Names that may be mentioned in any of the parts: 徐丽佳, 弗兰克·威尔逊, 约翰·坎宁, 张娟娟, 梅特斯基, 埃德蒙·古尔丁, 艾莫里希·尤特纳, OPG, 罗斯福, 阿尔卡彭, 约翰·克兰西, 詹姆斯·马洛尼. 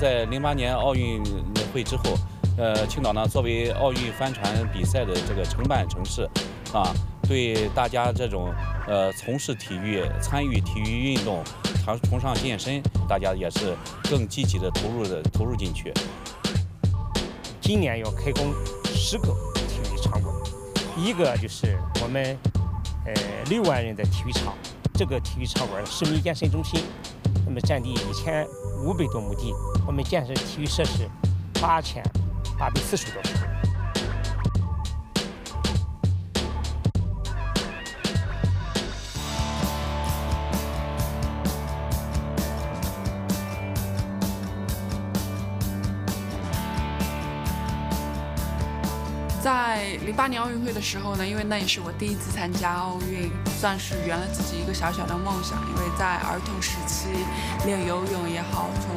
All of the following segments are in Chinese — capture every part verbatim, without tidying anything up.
在零八年奥运会之后，呃，青岛呢作为奥运帆船比赛的这个承办城市，啊，对大家这种呃从事体育、参与体育运动、常崇尚健身，大家也是更积极的投入的投入进去。今年要开工十个体育场馆，一个就是我们呃六万人的体育场，这个体育场馆是市民健身中心。 那么占地一千五百多亩地，我们建设体育设施八千八百四十多亩。在零八年奥运会的时候呢，因为那也是我第一次参加奥运，算是圆了自己一个小小的梦想。因为在儿童时期练游泳也好，从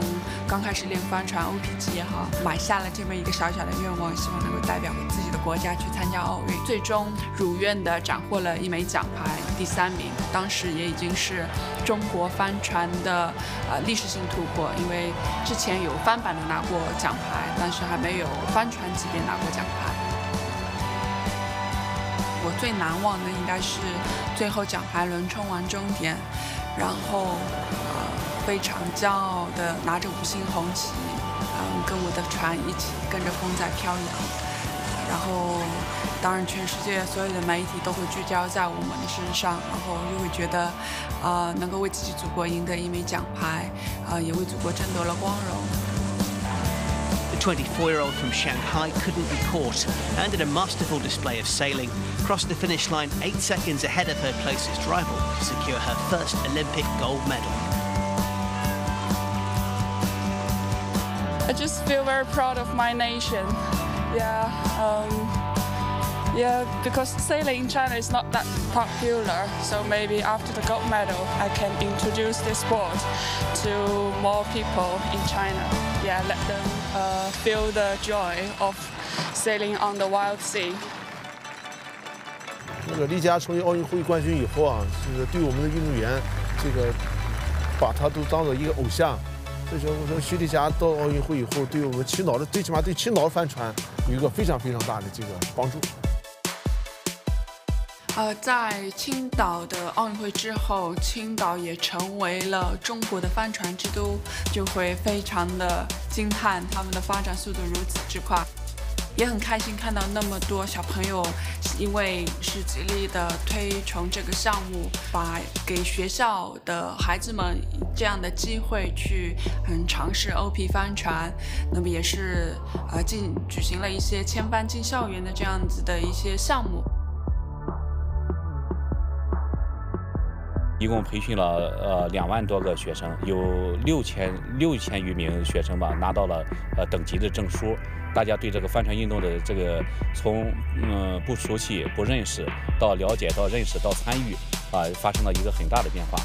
刚开始练帆船、O P G 也好，买下了这么一个小小的愿望，希望能够代表我自己的国家去参加奥运。最终如愿的斩获了一枚奖牌，第三名。当时也已经是中国帆船的呃历史性突破，因为之前有帆板的拿过奖牌，但是还没有帆船级别拿过奖牌。 我最难忘的应该是最后奖牌轮冲完终点，然后呃非常骄傲的拿着五星红旗，嗯，跟我的船一起跟着风在飘扬，然后当然全世界所有的媒体都会聚焦在我们的身上，然后又会觉得啊、呃、能够为自己祖国赢得一枚奖牌，啊、呃、也为祖国争夺了光荣。 The twenty-four-year-old from Shanghai couldn't be caught and in a masterful display of sailing crossed the finish line eight seconds ahead of her closest rival to secure her first Olympic gold medal. I just feel very proud of my nation. Yeah, um, yeah, because sailing in China is not that popular, so maybe after the gold medal I can introduce this sport to more people in China. Yeah, let them uh, feel the joy of sailing on the wild sea. 那个丽佳成为奥运会冠军以后啊，这个对我们的运动员，这个把他都当做一个偶像。所以说，我说徐丽佳到奥运会以后，对我们青岛的，最起码对青岛帆船有一个非常非常大的这个帮助。 呃，在青岛的奥运会之后，青岛也成为了中国的帆船之都，就会非常的惊叹他们的发展速度如此之快，也很开心看到那么多小朋友因为是极力的推崇这个项目，把给学校的孩子们这样的机会去嗯尝试 O P 帆船，那么也是呃进举行了一些千帆进校园的这样子的一些项目。 一共培训了呃两万多个学生，有六千六千余名学生吧拿到了呃等级的证书。大家对这个帆船运动的这个从嗯、呃、不熟悉不认识到了解到认识到参与啊、呃、发生了一个很大的变化。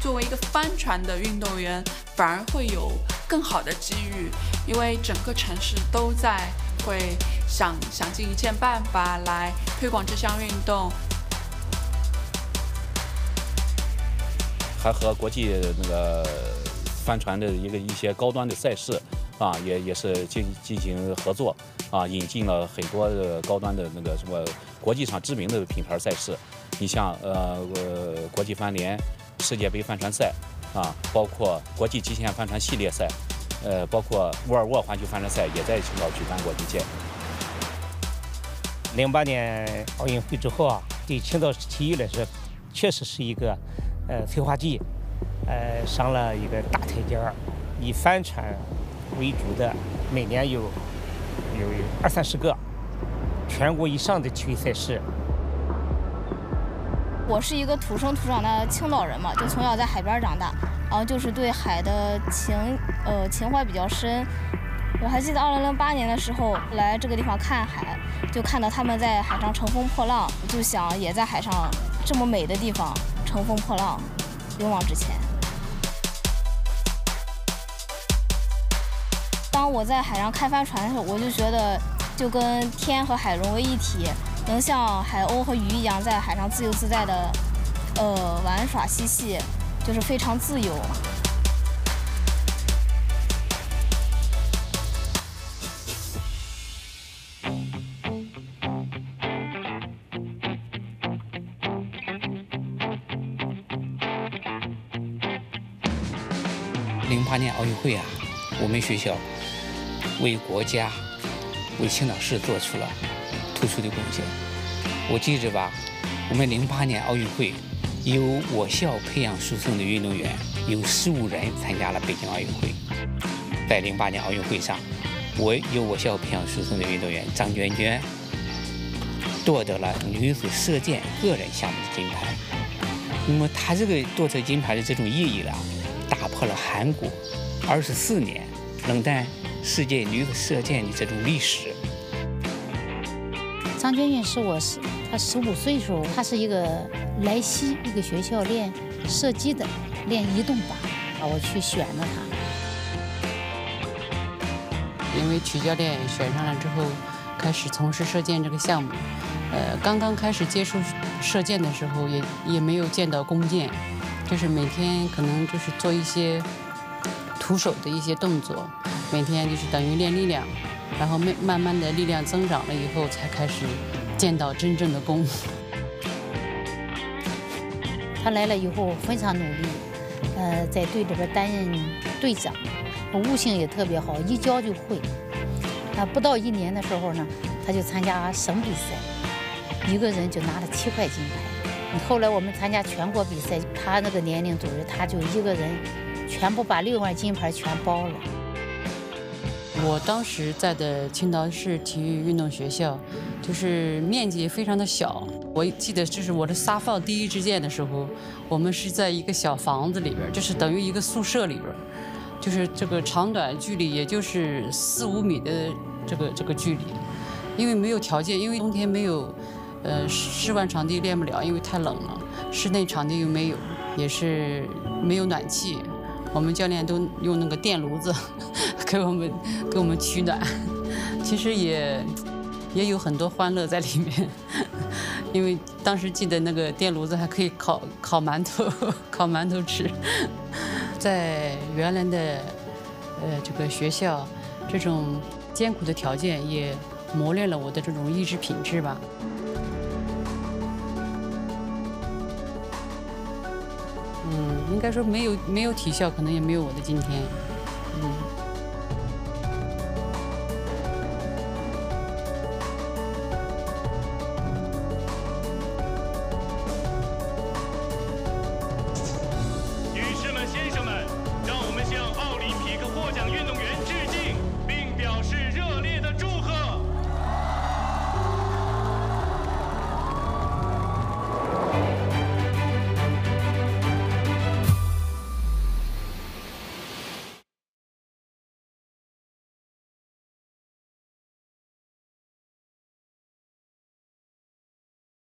作为一个帆船的运动员，反而会有更好的机遇，因为整个城市都在。 会想想尽一切办法来推广这项运动，还和国际那个帆船的一个一些高端的赛事啊，也也是进进行合作啊，引进了很多的高端的那个什么国际上知名的品牌赛事，你像呃呃国际帆联、世界杯帆船赛啊，包括国际极限帆船系列赛。 呃，包括沃尔沃环球帆船赛也在青岛举办过一届。零八年奥运会之后啊，对青岛体育来说，确实是一个呃催化剂，呃上了一个大台阶儿。以帆船为主的，每年有有二三十个全国以上的体育赛事。 我是一个土生土长的青岛人嘛，就从小在海边长大，然后就是对海的情呃情怀比较深。我还记得二零零八年的时候来这个地方看海，就看到他们在海上乘风破浪，就想也在海上这么美的地方乘风破浪，勇往直前。当我在海上开帆船的时候，我就觉得就跟天和海融为一体。 能像海鸥和鱼一样在海上自由自在的呃玩耍嬉戏，就是非常自由。 零八年奥运会啊，我们学校为国家、为青岛市做出了突出的贡献。我记着吧，我们零八年奥运会由我校培养出生的运动员有十五人参加了北京奥运会。在零八年奥运会上，我由我校培养出生的运动员张娟娟夺得了女子射箭个人项目的金牌。那么她这个夺得金牌的这种意义了。 打破了韩国二十四年冷淡世界女子射箭的这种历史。张娟娟是我十，她十五岁的时候，她是一个莱西一个学校练射击的，练移动靶，我去选了她。因为曲教练选上了之后，开始从事射箭这个项目。呃，刚刚开始接触射箭的时候也，也也没有见到弓箭。 就是每天可能就是做一些徒手的一些动作，每天就是等于练力量，然后慢慢慢的力量增长了以后，才开始见到真正的弓。他来了以后非常努力，呃，在队里边担任队长，悟性也特别好，一教就会。啊，不到一年的时候呢，他就参加省比赛，一个人就拿了七块金牌。 后来我们参加全国比赛，他那个年龄组织，他就一个人，全部把六块金牌全包了。我当时在的青岛市体育运动学校，就是面积非常的小。我记得就是我的撒放第一支箭的时候，我们是在一个小房子里边，就是等于一个宿舍里边，就是这个长短距离也就是四五米的这个这个距离，因为没有条件，因为冬天没有。 呃，室外场地练不了，因为太冷了。室内场地又没有，也是没有暖气。我们教练都用那个电炉子给我们给我们取暖。其实也也有很多欢乐在里面，因为当时记得那个电炉子还可以烤烤馒头，烤馒头吃。在原来的呃这个学校，这种艰苦的条件也磨练了我的这种意志品质吧。 嗯，应该说没有没有体校，可能也没有我的今天。嗯。